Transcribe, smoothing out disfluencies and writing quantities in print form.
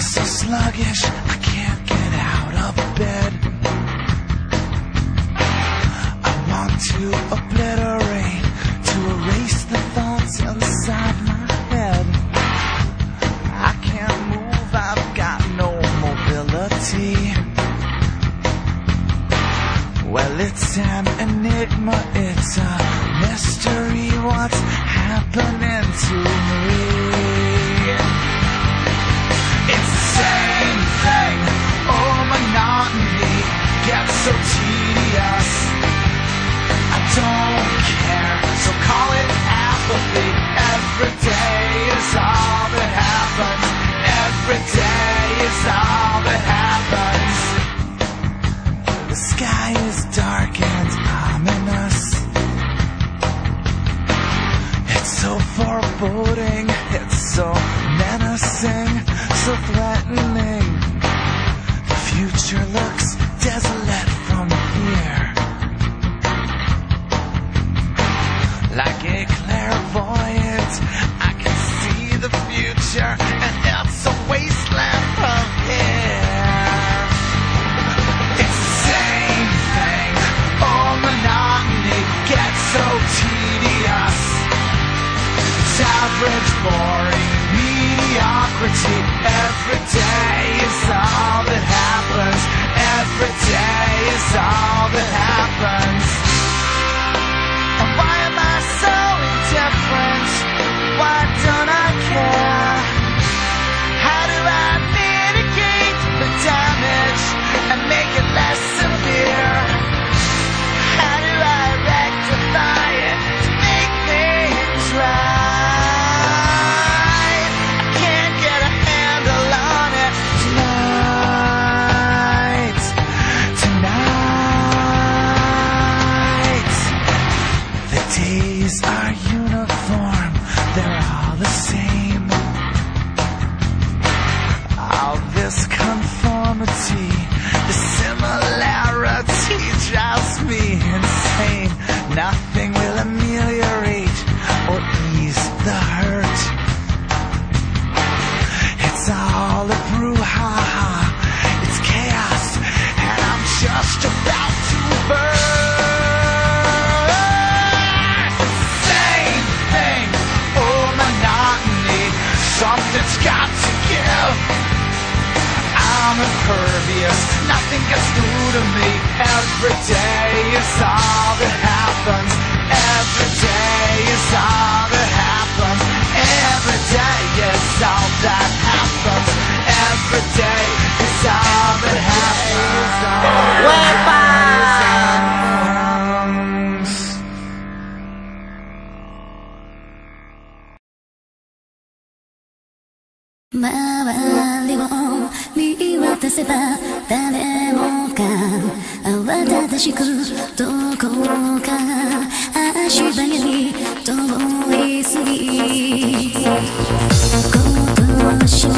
feel so sluggish, I can't get out of bed. I want to obliterate, to erase the thoughts inside my head. I can't move, I've got no mobility. Well, it's an enigma, it's a mystery, what's happening to me? It's the same thing, oh, monotony gets so tedious. I don't care, so call it apathy. Every day is all that happens. Every day is all that happens. The sky is dark and ominous. It's so foreboding, it's so menacing, so threatening. The future looks desolate from here, like a clairvoyant. I can see the future, and it's a wasteland from here. It's the same thing, oh, monotony gets so tedious. It's average, boring, mediocrity. Every day is all that happens. Every day is all that happens. And why am I so indifferent? Why don't I care? How do I mitigate the damage and make it less severe? How do I rectify it to make things right? Days are uniform, they're all the same. All this conformity, the similarity drives me insane. Nothing will ameliorate or ease the hurt. It's all a brouhaha, it's chaos, and I'm just about to burn. Something's got to give. I'm impervious, nothing gets through to me. Every day is all that happens. Every day is all that happens. Every day is all that happens. Every day is all that happens.周りを見渡せば誰もが慌ただしくどこか足早に通り過ぎ今年も